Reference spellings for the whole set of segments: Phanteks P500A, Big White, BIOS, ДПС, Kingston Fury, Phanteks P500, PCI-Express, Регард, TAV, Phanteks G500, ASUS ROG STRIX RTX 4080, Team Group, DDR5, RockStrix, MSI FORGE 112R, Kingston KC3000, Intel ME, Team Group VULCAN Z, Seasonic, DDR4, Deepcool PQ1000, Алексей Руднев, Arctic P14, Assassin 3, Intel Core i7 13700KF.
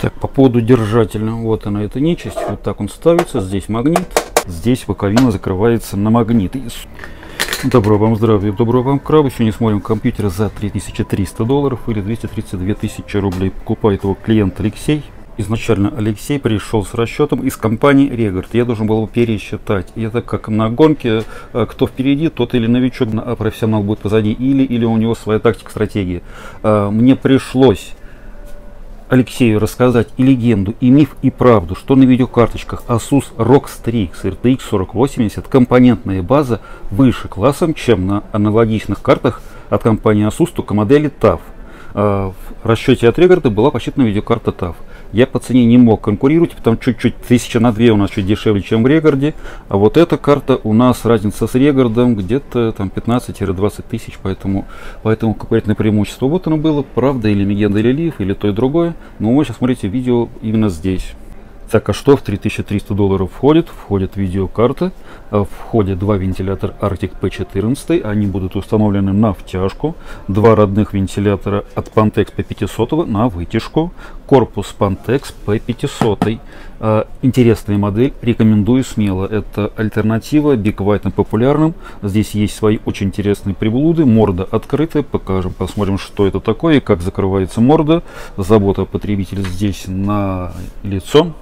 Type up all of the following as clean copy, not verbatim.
Так, по поводу держателя, вот она эта нечисть, вот так он ставится, здесь магнит, здесь боковина закрывается на магнит. Добро вам здравия, добро вам краб, еще не смотрим компьютер за $3300 или 232 тысячи рублей. Покупает его клиент Алексей. Изначально Алексей пришел с расчетом из компании Регард. Я должен был его пересчитать. И так как на гонке кто впереди, тот или новичок, а профессионал будет позади, или у него своя тактика, стратегия. Мне пришлось Алексею рассказать и легенду, и миф, и правду, что на видеокарточках ASUS ROG STRIX RTX 4080 компонентная база выше классом, чем на аналогичных картах от компании ASUS, только модели TAV. В расчете от Регарда была посчитана видеокарта TAV. Я по цене не мог конкурировать, потому чуть-чуть 1000 на 2 у нас чуть дешевле, чем в Регарде. А вот эта карта у нас разница с Регардом где-то там 15-20 тысяч, поэтому конкурентное преимущество. Вот оно было, правда или легенда, или лиф, или то и другое. Но вы сейчас смотрите видео именно здесь. Так, а что в $3300 входит? Входит видеокарта, входит два вентилятора Arctic P14, они будут установлены на втяжку, два родных вентилятора от Phanteks P500 на вытяжку, корпус Phanteks P500. Интересная модель, рекомендую смело. Это альтернатива Big White популярным. Здесь есть свои очень интересные приблуды. Морда открытая, покажем, посмотрим, что это такое и как закрывается морда. Забота потребителя здесь на лицо.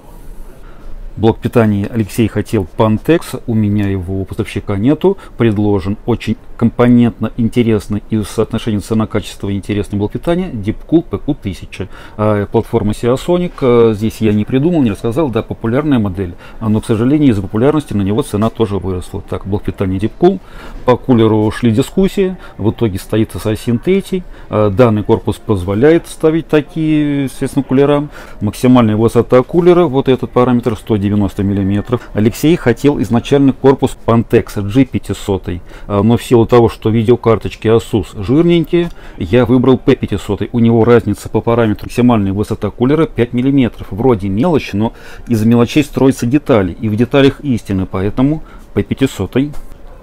Блок питания Алексей хотел Phanteks, у меня его у поставщика нету. Предложен очень компонентно интересный и в соотношении цена-качество интересный блок питания Deepcool PQ1000. Платформа Seasonic, здесь я не придумал, не рассказал, да, популярная модель. Но, к сожалению, из-за популярности на него цена тоже выросла. Так, блок питания Deepcool, по кулеру шли дискуссии, в итоге стоит Assassin 3. Данный корпус позволяет ставить такие, естественно, кулера. Максимальная высота кулера, вот этот параметр 190 мм. Алексей хотел изначально корпус Phanteks G500, но в силу того, что видеокарточки ASUS жирненькие, я выбрал P500. У него разница по параметру максимальная высота кулера 5 мм. Вроде мелочь, но из мелочей строятся детали, и в деталях истины, поэтому P500.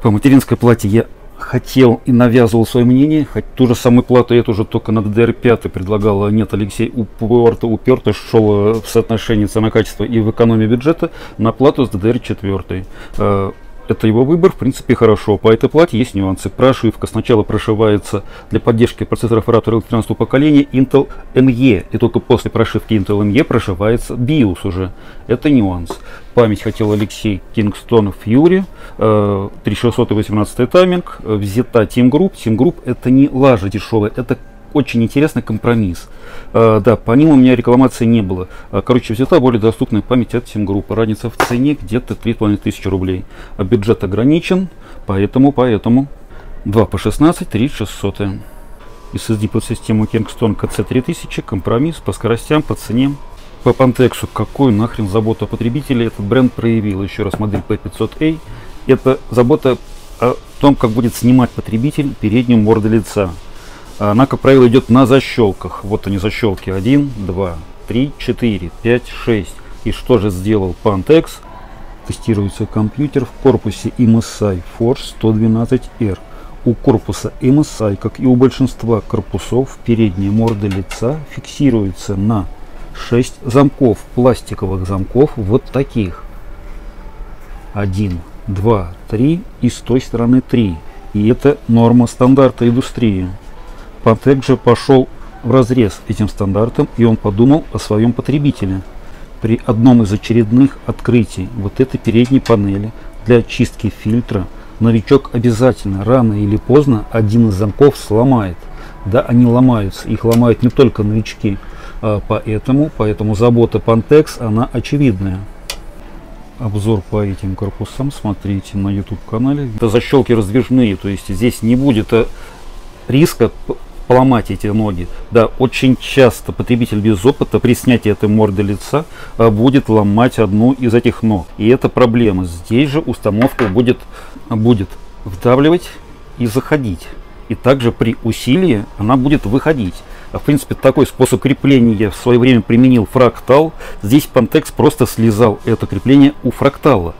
По материнской плате я хотел и навязывал свое мнение, хоть ту же самую плату я тоже только на DDR5 предлагал, нет, Алексей уперто шел в соотношении цена-качество и в экономии бюджета на плату с DDR4. Это его выбор, в принципе, хорошо. По этой плате есть нюансы. Прошивка сначала прошивается для поддержки процессоров Radeon 13 поколения Intel ME, и только после прошивки Intel ME прошивается BIOS уже. Это нюанс. Память хотел Алексей Kingston Fury, 3618 тайминг, взята Team Group. Team Group — это не лажа дешевая, это очень интересный компромисс. Да, по ним у меня рекламации не было. Короче, взята более доступная память от Team Group. Разница в цене где-то 3500 рублей. Бюджет ограничен, поэтому 2 по 16, 3600. SSD под систему Kingston KC3000, компромисс по скоростям, по цене. По Phanteks, какую нахрен заботу о потребителе этот бренд проявил. Еще раз, модель P500A. Это забота о том, как будет снимать потребитель переднюю морду лица. Она, как правило, идет на защелках. Вот они, защелки 1, 2, 3, 4, 5, 6. И что же сделал Phanteks? Тестируется компьютер в корпусе MSI FORGE 112R. У корпуса MSI, как и у большинства корпусов, передняя морда лица фиксируется на 6 замков, пластиковых замков, вот таких. 1, 2, 3 и с той стороны 3. И это норма стандарта индустрии. Phanteks же пошел в разрез этим стандартом, и он подумал о своем потребителе. При одном из очередных открытий вот этой передней панели для очистки фильтра новичок обязательно рано или поздно один из замков сломает. Да, они ломаются, их ломают не только новички, поэтому забота Phanteks, она очевидная. Обзор по этим корпусам смотрите на YouTube-канале. Это защелки раздвижные, то есть здесь не будет риска поломать эти ноги. Да, очень часто потребитель без опыта при снятии этой морды лица будет ломать одну из этих ног. И это проблема. Здесь же установка будет вдавливать и заходить. И также при усилии она будет выходить. В принципе, такой способ крепления я в свое время применил фрактал. Здесь Phanteks просто слезал это крепление у фрактала.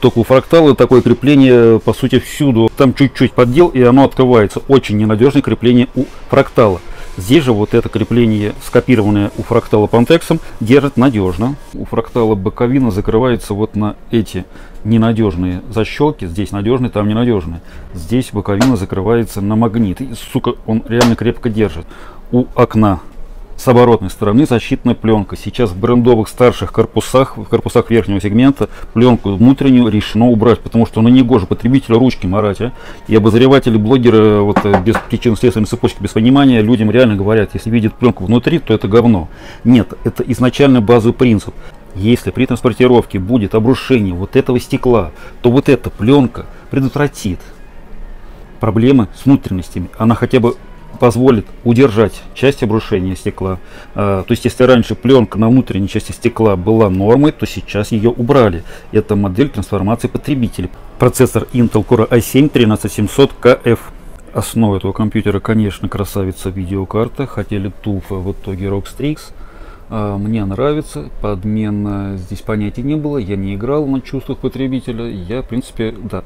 Только у фрактала такое крепление, по сути, всюду. Там чуть-чуть поддел, и оно открывается. Очень ненадежное крепление у фрактала. Здесь же вот это крепление, скопированное у фрактала Phanteks, держит надежно. У фрактала боковина закрывается вот на эти ненадежные защелки. Здесь надежные, там ненадежные. Здесь боковина закрывается на магнит. И, сука, он реально крепко держит. У окна с оборотной стороны защитная пленка. Сейчас в брендовых старших корпусах, в корпусах верхнего сегмента, пленку внутреннюю решено убрать, потому что негоже потребителю ручки марать, а? И обозреватели, блогеры, вот, без причинно-следственной цепочки, без понимания, людям реально говорят, если видят пленку внутри, то это говно. Нет, это изначально базовый принцип. Если при транспортировке будет обрушение вот этого стекла, то вот эта пленка предотвратит проблемы с внутренностями. Она хотя бы позволит удержать часть обрушения стекла. То есть, если раньше пленка на внутренней части стекла была нормой, то сейчас ее убрали. Это модель трансформации потребителя. Процессор Intel Core i7 13700KF. Основа этого компьютера, конечно, красавица видеокарта. Хотели TAV, в итоге RockStrix. Мне нравится. Подмена здесь понятия не было. Я не играл на чувствах потребителя. Я, в принципе, да,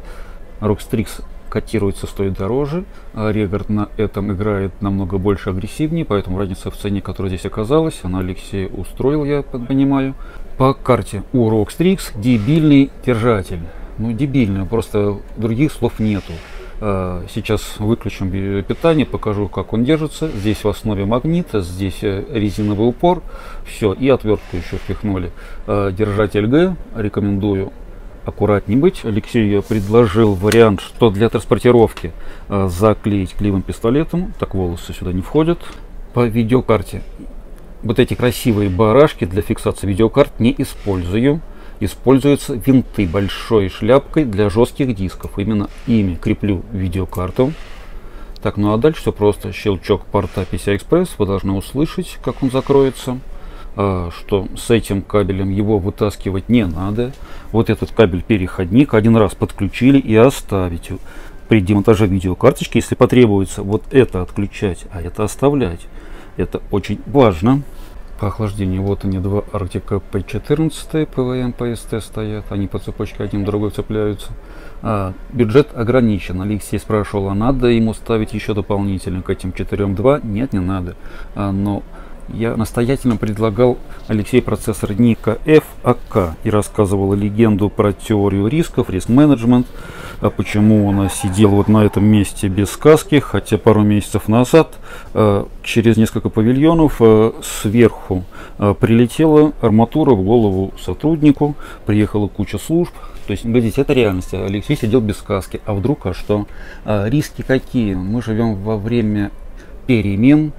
RockStrix котируется, стоит дороже, а Регард на этом играет намного больше, агрессивнее, поэтому разница в цене, которая здесь оказалась, она Алексея устроил, я понимаю. По карте у RockStrix дебильный держатель, ну дебильный, просто других слов нету. Сейчас выключим питание, покажу, как он держится. Здесь в основе магнит, здесь резиновый упор, все, и отвертку еще впихнули. Держатель Г, рекомендую аккуратнее быть. Алексею предложил вариант, что для транспортировки заклеить клеевым пистолетом, так волосы сюда не входят. По видеокарте вот эти красивые барашки для фиксации видеокарт не использую. Используются винты большой шляпкой для жестких дисков. Именно ими креплю видеокарту. Так, ну а дальше все просто. Щелчок порта PCI-Express. Вы должны услышать, как он закроется. Что с этим кабелем его вытаскивать не надо. Вот этот кабель-переходник один раз подключили и оставить. При демонтаже видеокарточки, если потребуется, вот это отключать, а это оставлять. Это очень важно. По охлаждению вот они, два Arctic P14 PWM PST стоят. Они по цепочке один другой цепляются. Бюджет ограничен. Алексей спрашивал, а надо ему ставить еще дополнительно к этим 4.2? Нет, не надо. Но я настоятельно предлагал Алексею процессор не KF, а K. И рассказывал легенду про теорию рисков, риск-менеджмент. А почему он сидел вот на этом месте без каски. Хотя пару месяцев назад через несколько павильонов сверху прилетела арматура в голову сотруднику. Приехала куча служб. То есть, видите, это реальность. Алексей сидел без каски. А вдруг, а что? Риски какие? Мы живем во время перемен.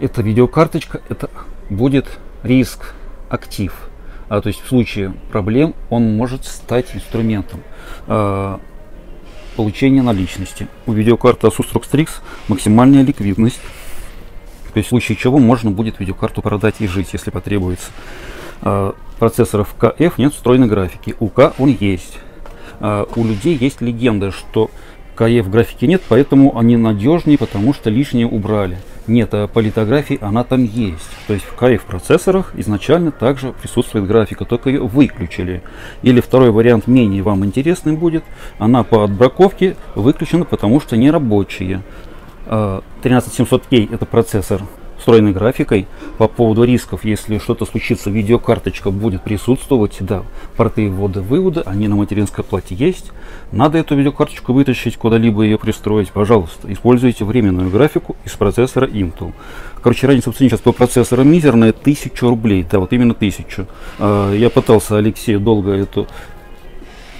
Эта видеокарточка, это будет риск, актив. То есть в случае проблем он может стать инструментом получения наличности. У видеокарты ASUS ROG STRIX максимальная ликвидность. То есть в случае чего можно будет видеокарту продать и жить, если потребуется. Процессоров KF нет встроенной графики. У K он есть. У людей есть легенда, что KF в графике нет, поэтому они надежнее, потому что лишнее убрали. Нет, а по литографии она там есть. То есть в KF процессорах изначально также присутствует графика, только ее выключили. Или второй вариант менее вам интересный будет. Она по отбраковке выключена, потому что не рабочие. 13700K это процессор встроенной графикой. По поводу рисков, если что-то случится, видеокарточка будет присутствовать. Да, порты ввода-вывода, они на материнской плате есть. Надо эту видеокарточку вытащить, куда-либо ее пристроить, пожалуйста, используйте временную графику из процессора Intel. Короче, разница в цене сейчас по процессорам мизерная, 1000 рублей. Да, вот именно 1000. Я пытался Алексею долго эту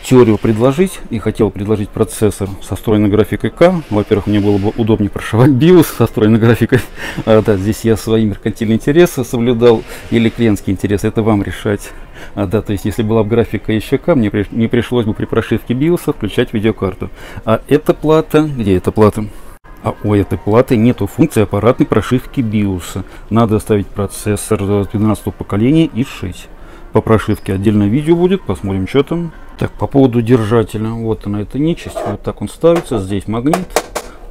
теорию предложить и хотел предложить процессор со встроенной графикой K. Во-первых, мне было бы удобнее прошивать BIOS со встроенной графикой. Да, здесь я свои меркантильные интересы соблюдал или клиентские интересы, это вам решать. Да, то есть если была бы графика еще K, мне не пришлось бы при прошивке BIOS включать видеокарту. А эта плата, где эта плата? А у этой платы нету функции аппаратной прошивки BIOS. Надо ставить процессор 12-го поколения и шить. По прошивке отдельное видео будет, посмотрим, что там. Так, по поводу держателя, вот она, эта нечисть, вот так он ставится, здесь магнит,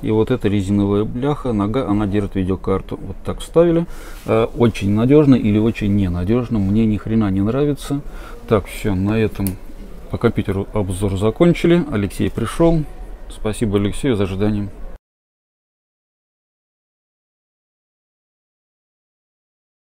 и вот эта резиновая бляха, нога, она держит видеокарту. Вот так вставили. Очень надежно или очень ненадежно, мне ни хрена не нравится. Так, все, на этом по компьютеру обзор закончили. Алексей пришел, спасибо Алексею за ожидание.